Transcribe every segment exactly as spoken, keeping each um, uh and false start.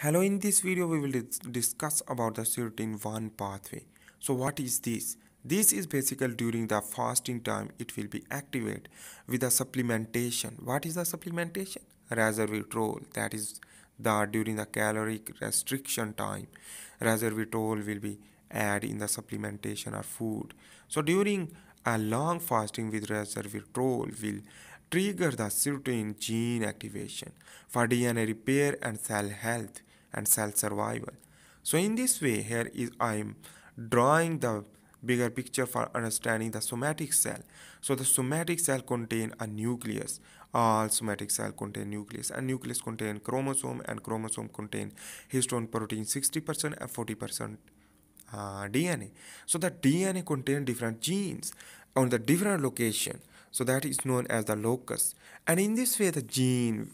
Hello, in this video we will dis discuss about the sirtuin one pathway. So what is this? This is basically during the fasting time it will be activated with a supplementation. What is the supplementation? Resveratrol, that is the during the caloric restriction time. Resveratrol will be added in the supplementation or food. So during a long fasting with resveratrol will trigger the sirtuin gene activation for D N A repair and cell health and cell survival. So in this way, here is I am drawing the bigger picture for understanding the somatic cell. So the somatic cell contain a nucleus. All somatic cell contain nucleus, and nucleus contain chromosome, and chromosome contain histone protein sixty percent and forty percent uh, D N A. So the D N A contain different genes on the different location. So that is known as the locus. And in this way, the gene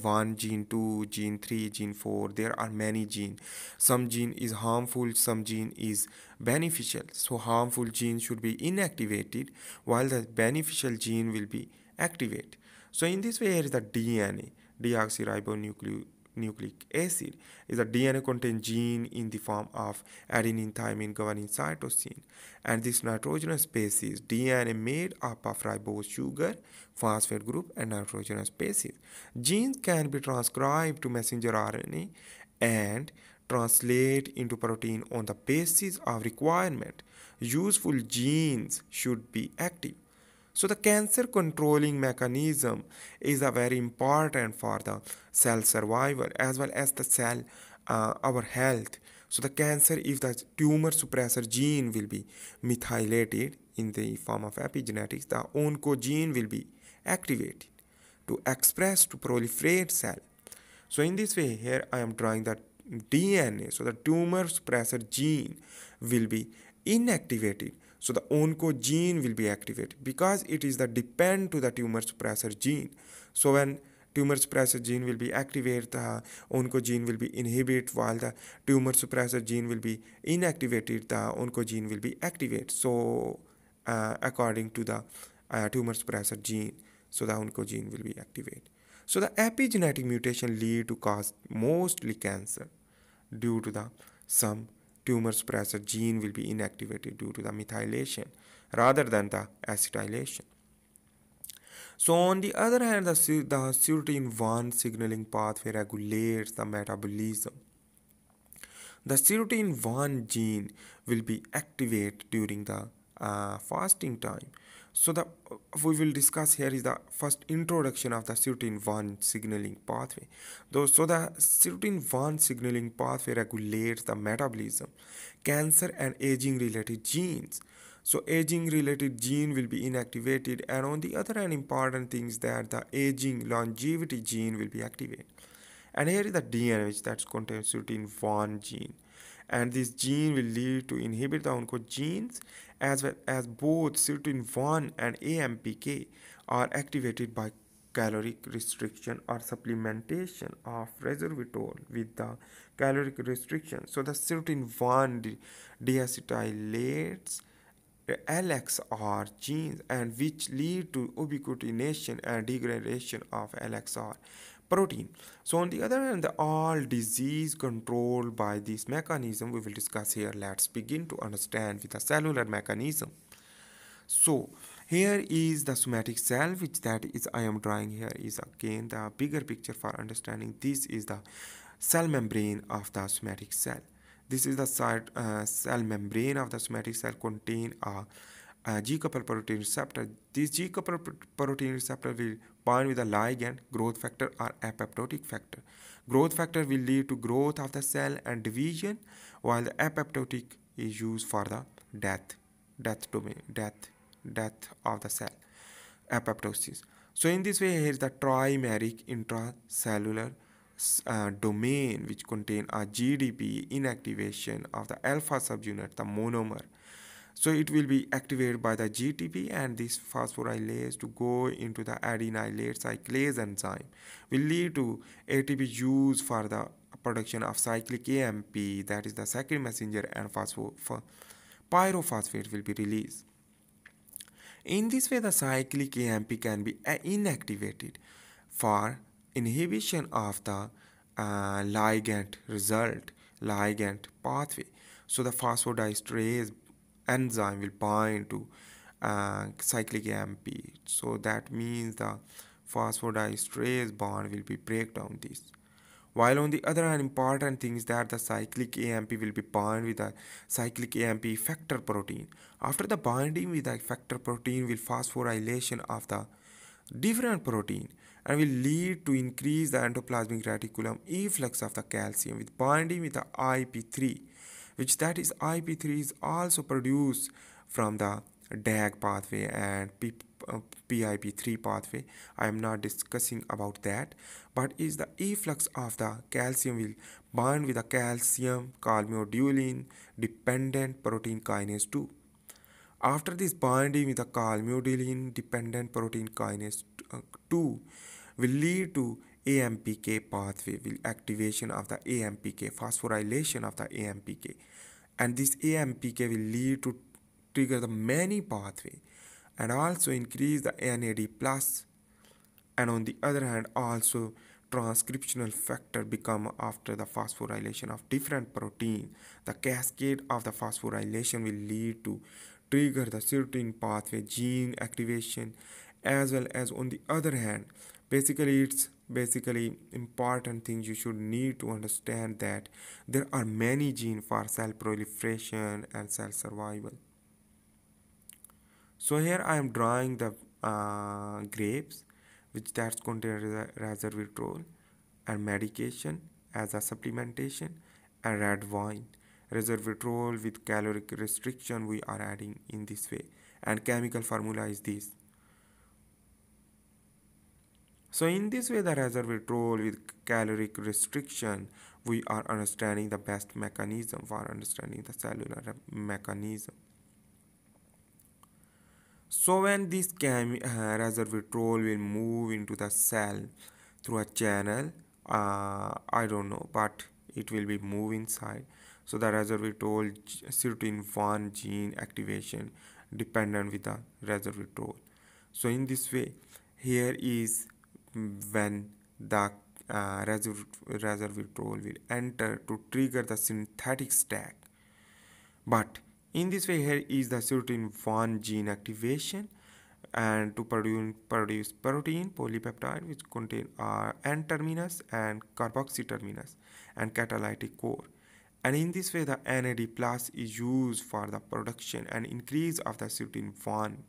one, gene two, gene three, gene four, there are many genes. Some gene is harmful, some gene is beneficial. So harmful gene should be inactivated while the beneficial gene will be activated. So in this way, here is the D N A, deoxyribonucleic acid, is a D N A contains gene in the form of adenine, thymine, guanine, cytosine, and this nitrogenous species D N A made up of ribose sugar, phosphate group, and nitrogenous species. Genes can be transcribed to messenger R N A and translate into protein on the basis of requirement. Useful genes should be active. So the cancer controlling mechanism is a very important for the cell survival as well as the cell, uh, our health. So the cancer, if the tumor suppressor gene will be methylated in the form of epigenetics, the oncogene will be activated to express, to proliferate cell. So in this way, here I am drawing the D N A. So the tumor suppressor gene will be inactivated. So the oncogene will be activated because it is the depend to the tumor suppressor gene. So when tumor suppressor gene will be activated, the oncogene will be inhibited, while the tumor suppressor gene will be inactivated, the oncogene will be activated. So uh, according to the uh, tumor suppressor gene, so the oncogene will be activated. So the epigenetic mutation lead to cause mostly cancer due to the some tumor suppressor gene will be inactivated due to the methylation rather than the acetylation. So on the other hand, the, the sirtuin one signaling pathway regulates the metabolism. The sirtuin one gene will be activated during the uh, fasting time. So the we will discuss here is the first introduction of the sirtuin one signaling pathway. Though so the sirtuin one signaling pathway regulates the metabolism, cancer, and aging related genes. So aging related gene will be inactivated, and on the other hand, important things that the aging longevity gene will be activated. And here is the D N A which that contains sirtuin one gene, and this gene will lead to inhibit the oncogenes as well as both sirtuin one and A M P K are activated by caloric restriction or supplementation of resveratrol with the caloric restriction. So the sirtuin one deacetylates L X R genes, and which lead to ubiquitination and degradation of L X R protein. So on the other hand, the all disease controlled by this mechanism we will discuss here. Let's begin to understand with the cellular mechanism. So here is the somatic cell, which that is I am drawing here is again the bigger picture for understanding. This is the cell membrane of the somatic cell. This is the side, uh, cell membrane of the somatic cell contain a Uh, G-coupled protein receptor. This G-coupled protein receptor will bind with a ligand, growth factor, or apoptotic factor. Growth factor will lead to growth of the cell and division, while the apoptotic is used for the death, death domain, death, death of the cell, apoptosis. So in this way, here is the trimeric intracellular Uh, domain which contain a G D P inactivation of the alpha subunit, the monomer. So it will be activated by the G T P, and this phosphorylase to go into the adenylate cyclase enzyme will lead to A T P used for the production of cyclic A M P, that is the second messenger, and pyrophosphate will be released. In this way, the cyclic A M P can be inactivated for inhibition of the uh, ligand result, ligand pathway. So the phosphodiesterase enzyme will bind to uh, cyclic A M P. So that means the phosphodiesterase bond will be break down this. While on the other hand, important thing is that the cyclic A M P will be bound with the cyclic A M P effector protein. After the binding with the effector protein will phosphorylation of the different protein and will lead to increase the endoplasmic reticulum efflux of the calcium with binding with the I P three, which that is I P three is also produced from the D A G pathway and P I P three pathway. I am not discussing about that, but is the efflux of the calcium will bind with the calcium calmodulin dependent protein kinase two. After this binding with the calmodulin dependent protein kinase two will lead to A M P K pathway, will activation of the A M P K, phosphorylation of the A M P K, and this A M P K will lead to trigger the many pathway and also increase the N A D plus. And on the other hand, also transcriptional factor become after the phosphorylation of different protein. The cascade of the phosphorylation will lead to trigger the sirtuin pathway gene activation, as well as on the other hand, basically it's basically important thing you should need to understand that there are many genes for cell proliferation and cell survival. So here I am drawing the uh, grapes which that contain resveratrol and medication as a supplementation and red wine. Resveratrol with caloric restriction we are adding in this way, and chemical formula is this. So in this way the resveratrol with caloric restriction we are understanding the best mechanism for understanding the cellular mechanism. So when this chem uh, resveratrol will move into the cell through a channel, uh, I don't know, but it will be move inside. So the resveratrol sirtuin one gene activation dependent with the resveratrol. So in this way, here is when the uh, resveratrol will enter to trigger the synthetic stack. But in this way, here is the sirtuin one gene activation and to produce, produce protein polypeptide which contain uh, N-terminus and carboxy-terminus and catalytic core. And in this way, the N A D plus is used for the production and increase of the sirtuin one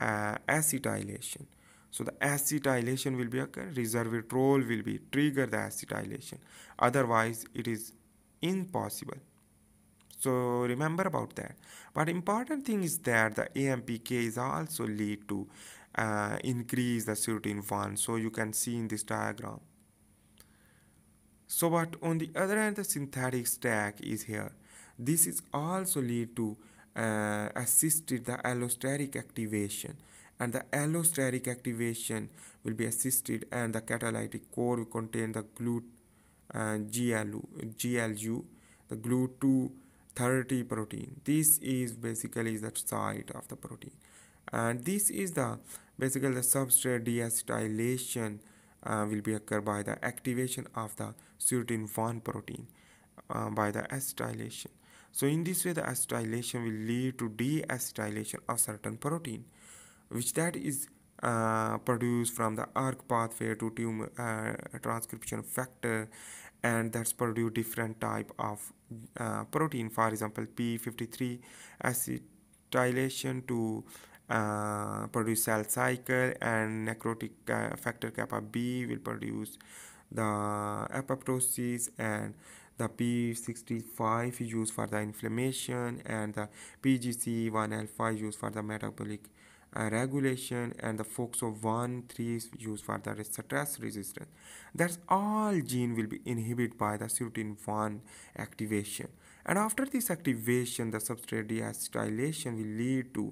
uh, acetylation. So the acetylation will be occur, resveratrol will be trigger the acetylation. Otherwise, it is impossible. So remember about that. But important thing is that the A M P K is also lead to uh, increase the sirtuin one. So you can see in this diagram. So but on the other hand, the synthetic stack is here. This is also lead to uh, assisted the allosteric activation. And the allosteric activation will be assisted and the catalytic core will contain the G L U, uh, G L U, the G L U two thirty protein. This is basically the site of the protein, and this is the basically the substrate deacetylation uh, will be occur by the activation of the sirtuin one protein uh, by the acetylation. So in this way, the acetylation will lead to deacetylation of certain protein, which that is uh, produced from the A R C pathway to tumor uh, transcription factor, and that's produce different type of uh, protein. For example, P fifty-three acetylation to uh, produce cell cycle, and necrotic uh, factor kappa B will produce the apoptosis, and the P sixty-five is used for the inflammation, and the P G C one alpha is used for the metabolic Uh, regulation, and the P F I three is used for the stress resistance. That's all gene will be inhibited by the sirtuin one activation. And after this activation, the substrate deacetylation will lead to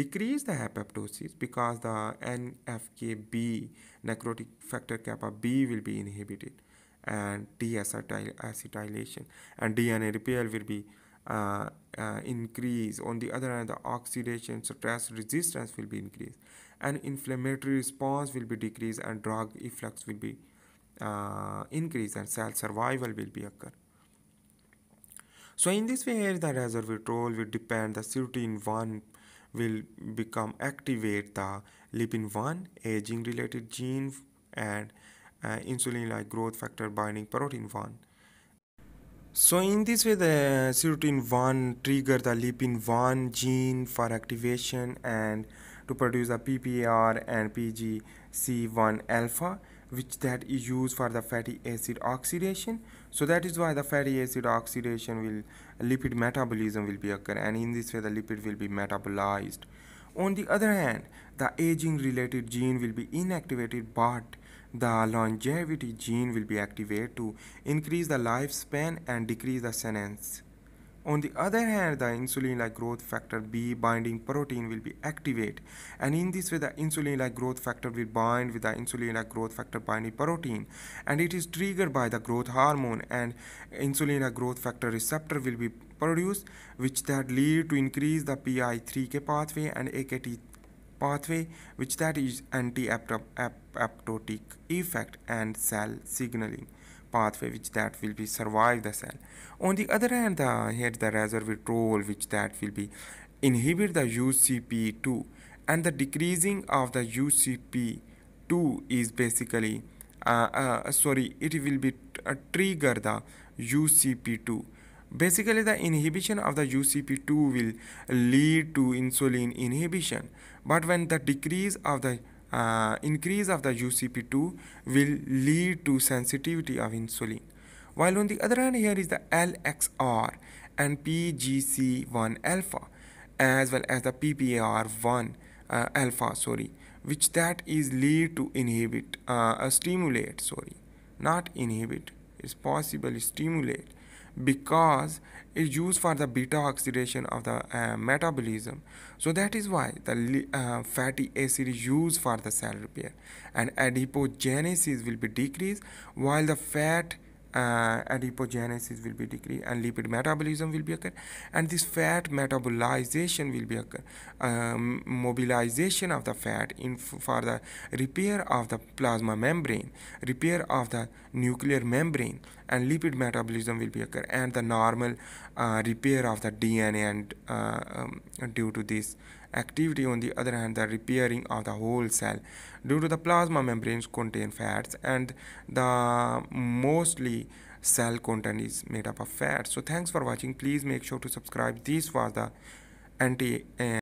decrease the apoptosis because the N F K B, necrotic factor kappa B, will be inhibited, and deacetylation and D N A repair will be Uh, uh, increase. On the other hand, the oxidation stress resistance will be increased, and inflammatory response will be decreased, and drug efflux will be uh, increase and cell survival will be occur. So in this way, the resveratrol will depend the sirtuin one will become activate the lipin one aging related gene and uh, insulin like growth factor binding protein one. So in this way, the sirtuin one trigger the lipin one gene for activation and to produce the P P A R and P G C one alpha, which that is used for the fatty acid oxidation. So that is why the fatty acid oxidation will lipid metabolism will be occur, and in this way the lipid will be metabolized. On the other hand, the aging related gene will be inactivated, but the longevity gene will be activated to increase the lifespan and decrease the senescence. On the other hand, the insulin-like growth factor B binding protein will be activated, and in this way the insulin-like growth factor will bind with the insulin-like growth factor binding protein, and it is triggered by the growth hormone, and insulin-like growth factor receptor will be produced, which that lead to increase the P I three K pathway and A K T pathway, which that is anti-apoptotic effect and cell signaling pathway, which that will be survive the cell. On the other hand, the here the resveratrol, which that will be inhibit the U C P two, and the decreasing of the U C P two is basically uh, uh, sorry it will be uh, trigger the U C P two. Basically the inhibition of the U C P two will lead to insulin inhibition, but when the decrease of the Uh, increase of the U C P two will lead to sensitivity of insulin. While on the other hand, here is the L X R and P G C one alpha as well as the P P A R one uh, alpha, sorry, which that is lead to inhibit, uh, stimulate, sorry, not inhibit, it's possible stimulate, because it's used for the beta oxidation of the uh, metabolism. So that is why the uh, fatty acid is used for the cell repair, and adipogenesis will be decreased, while the fat uh, adipogenesis will be decreased, and lipid metabolism will be occur, and this fat metabolization will be occur, um, mobilization of the fat in for the repair of the plasma membrane, repair of the nuclear membrane, and lipid metabolism will be occur, and the normal uh, repair of the D N A, and uh, um, due to this activity, on the other hand, the repairing of the whole cell due to the plasma membranes contain fats, and the mostly cell content is made up of fat. So thanks for watching. Please make sure to subscribe. This was the anti